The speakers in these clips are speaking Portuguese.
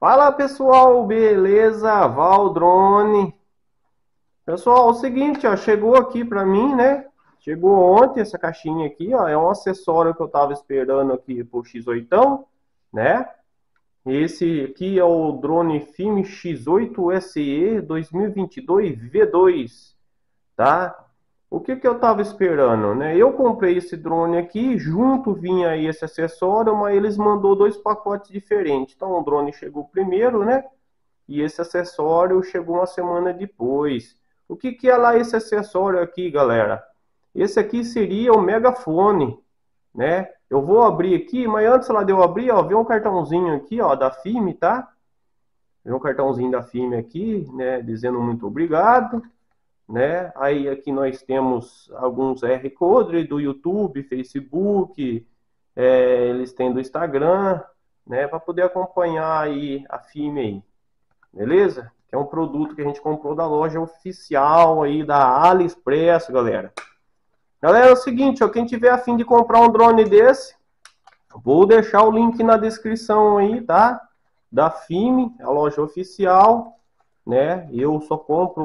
Fala pessoal, beleza? Val Drone. Pessoal, é o seguinte, ó, chegou aqui pra mim, né? Chegou ontem essa caixinha aqui, ó, é um acessório que eu tava esperando aqui pro X8, né? Esse aqui é o drone FIMI X8 SE 2022 V2, tá? O que que eu tava esperando, né? Eu comprei esse drone aqui, junto vinha aí esse acessório, mas eles mandou dois pacotes diferentes. Então o drone chegou primeiro, né? E esse acessório chegou uma semana depois. O que que é lá esse acessório aqui, galera? Esse aqui seria o megafone, né? Eu vou abrir aqui, mas antes lá de eu abrir, ó, vem um cartãozinho aqui, ó, da FIMI, tá? Vem um cartãozinho da FIMI aqui, né, dizendo muito obrigado, né? Aí aqui nós temos alguns QR Code do YouTube, Facebook, eles têm do Instagram, né, para poder acompanhar aí a FIMI aí, beleza? Que é um produto que a gente comprou da loja oficial aí da AliExpress, galera. Galera, é o seguinte, ó, quem tiver a fim de comprar um drone desse, vou deixar o link na descrição aí, tá? Da FIMI, a loja oficial, né? Eu só compro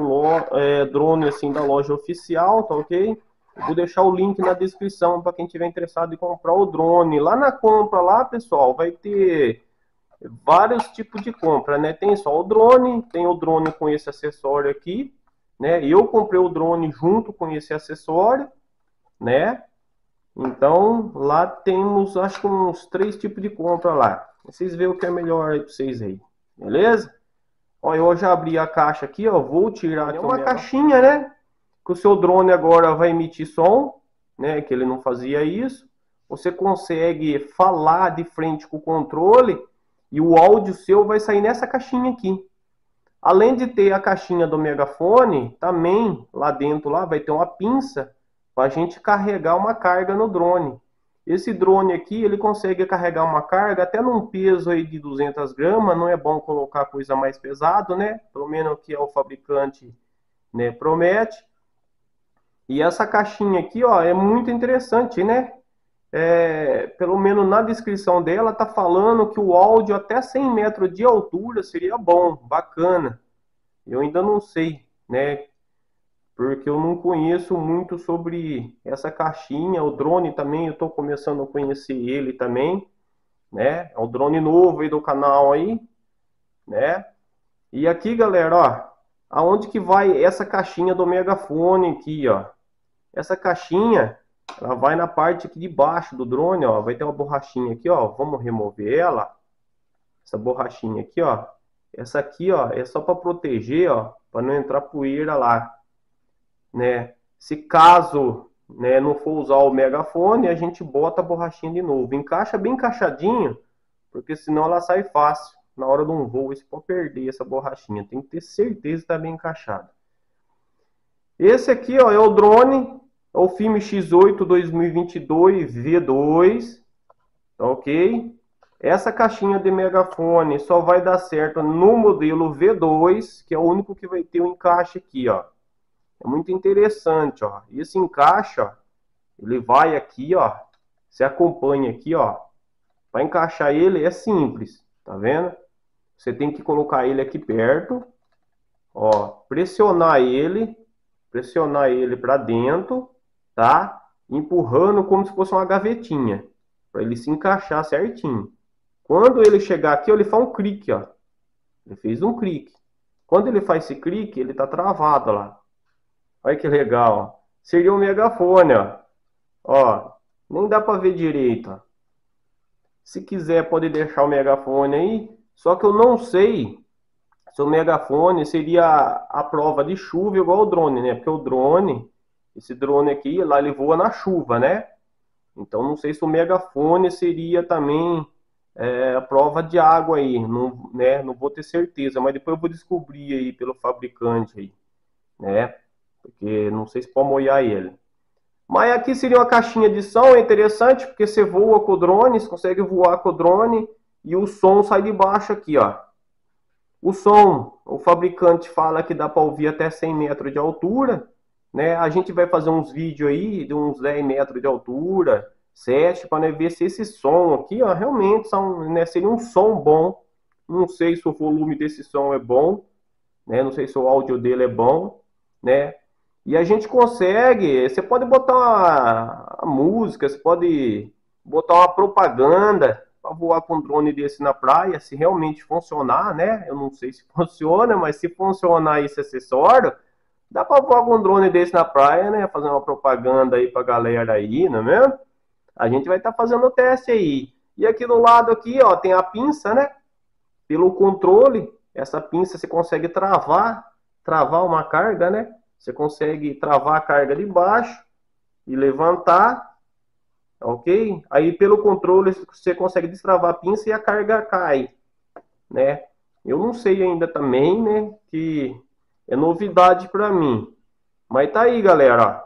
drone assim da loja oficial, tá ok? Vou deixar o link na descrição para quem tiver interessado em comprar o drone. Lá na compra, lá, pessoal, vai ter vários tipos de compra, né? Tem só o drone, tem o drone com esse acessório aqui, né? Eu comprei o drone junto com esse acessório, né? Então lá temos, acho que uns 3 tipos de compra lá. Vocês veem o que é melhor aí pra vocês aí, beleza? Ó, eu já abri a caixa aqui, ó, vou tirar aqui uma caixinha, né? Que o seu drone agora vai emitir som, né? Que ele não fazia isso. Você consegue falar de frente com o controle e o áudio seu vai sair nessa caixinha aqui. Além de ter a caixinha do megafone, também lá dentro lá vai ter uma pinça para a gente carregar uma carga no drone. Esse drone aqui, ele consegue carregar uma carga até num peso aí de 200 gramas, não é bom colocar coisa mais pesada, né? Pelo menos o que é o fabricante, né, promete. E essa caixinha aqui, ó, é muito interessante, né? Pelo menos na descrição dela tá falando que o áudio até 100 metros de altura seria bom, bacana. Eu ainda não sei, né? Porque eu não conheço muito sobre essa caixinha. O drone também, eu estou começando a conhecer ele também, né? É um drone novo aí do canal aí, né? E aqui, galera, ó, aonde que vai essa caixinha do megafone aqui, ó? Essa caixinha, ela vai na parte aqui de baixo do drone, ó. Vai ter uma borrachinha aqui, ó. Vamos remover ela. Essa borrachinha aqui, ó. Essa aqui, ó, é só para proteger, ó, para não entrar poeira lá, né? Se caso, né, não for usar o megafone, a gente bota a borrachinha de novo. Encaixa bem encaixadinho, porque senão ela sai fácil. Na hora de um voo, isso pode perder essa borrachinha. Tem que ter certeza que tá bem encaixado. Esse aqui, ó, é o drone. É o FIMI X8 2022 V2. Tá ok? Essa caixinha de megafone só vai dar certo no modelo V2, que é o único que vai ter o encaixe aqui, ó. É muito interessante, ó. Esse encaixe, ó, ele vai aqui, ó. Você acompanha aqui, ó. Para encaixar ele é simples, tá vendo? Você tem que colocar ele aqui perto, ó. Pressionar ele para dentro, tá? Empurrando como se fosse uma gavetinha, para ele se encaixar certinho. Quando ele chegar aqui, ó, ele faz um clique, ó. Ele fez um clique. Quando ele faz esse clique, ele tá travado lá. Olha que legal, ó. Seria um megafone, ó. Ó, nem dá pra ver direito, ó. Se quiser, pode deixar o megafone aí. Só que eu não sei se o megafone seria a prova de chuva igual o drone, né? Porque o drone, esse drone aqui, lá ele voa na chuva, né? Então não sei se o megafone seria também a prova de água aí, não, né? Não vou ter certeza, mas depois eu vou descobrir aí pelo fabricante aí, né? Porque não sei se pode molhar ele. Mas aqui seria uma caixinha de som, é interessante, porque você voa com o drone, você consegue voar com o drone, e o som sai de baixo aqui, ó. O som, o fabricante fala que dá para ouvir até 100 metros de altura, né? A gente vai fazer uns vídeos aí de uns 10 metros de altura, 7, para ver se esse som aqui, ó, realmente são, né, seria um som bom Não sei se o volume desse som é bom, né? Não sei se o áudio dele é bom, né? E a gente consegue, você pode botar uma música, você pode botar uma propaganda para voar com um drone desse na praia, se realmente funcionar, né? Eu não sei se funciona, mas se funcionar esse acessório, dá para voar com um drone desse na praia, né? Fazer uma propaganda aí para a galera aí, não é mesmo? A gente vai estar fazendo o teste aí. E aqui do lado aqui, ó, tem a pinça, né? Pelo controle, essa pinça você consegue travar uma carga, né? Você consegue travar a carga de baixo e levantar, ok? Aí pelo controle você consegue destravar a pinça e a carga cai, né? Eu não sei ainda também, né? Que é novidade para mim. Mas tá aí, galera.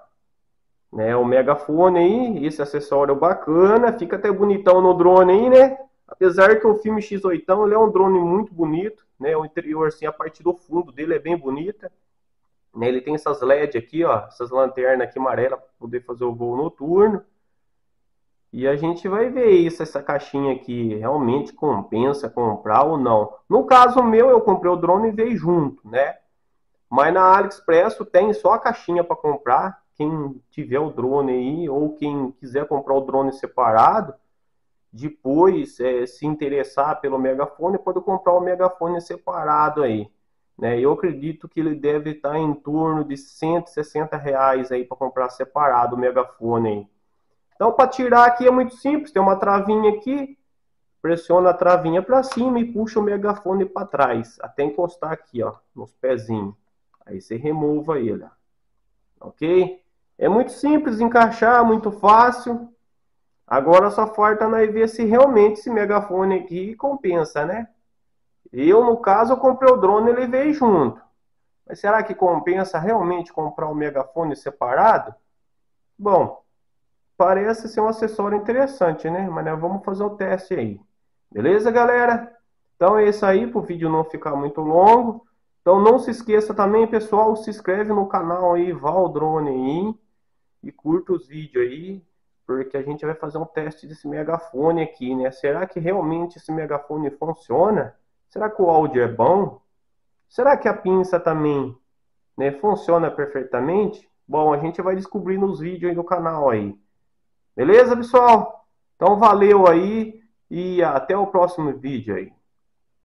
Né? O megafone aí, esse acessório bacana, fica até bonitão no drone aí, né? Apesar que o FIMI X8 ele é um drone muito bonito, né? O interior, assim, a parte do fundo dele é bem bonita. Ele tem essas LED aqui, ó, essas lanternas aqui amarelas para poder fazer o voo noturno. E a gente vai ver isso, essa caixinha aqui realmente compensa comprar ou não. No caso meu, eu comprei o drone e veio junto, né? Mas na AliExpress tem só a caixinha para comprar. Quem tiver o drone aí ou quem quiser comprar o drone separado, depois se interessar pelo megafone, pode comprar o megafone separado aí. Eu acredito que ele deve estar em torno de R$160 aí para comprar separado o megafone aí. Então, para tirar aqui é muito simples. Tem uma travinha aqui, pressiona a travinha para cima e puxa o megafone para trás, até encostar aqui, ó, nos pezinhos. Aí você remova ele, ó. Ok? É muito simples encaixar, muito fácil. Agora só falta nós ver se realmente esse megafone aqui compensa, né? Eu, no caso, eu comprei o drone e ele veio junto. Mas será que compensa realmente comprar o megafone separado? Bom, parece ser um acessório interessante, né? Mas nós vamos fazer o teste aí. Beleza, galera? Então é isso aí, para o vídeo não ficar muito longo. Então não se esqueça também, pessoal, se inscreve no canal aí, Val Drone aí. E curta os vídeos aí, porque a gente vai fazer um teste desse megafone aqui, né? Será que realmente esse megafone funciona? Será que o áudio é bom? Será que a pinça também, né, funciona perfeitamente? Bom, a gente vai descobrir nos vídeos aí do canal aí. Beleza, pessoal? Então valeu aí e até o próximo vídeo aí.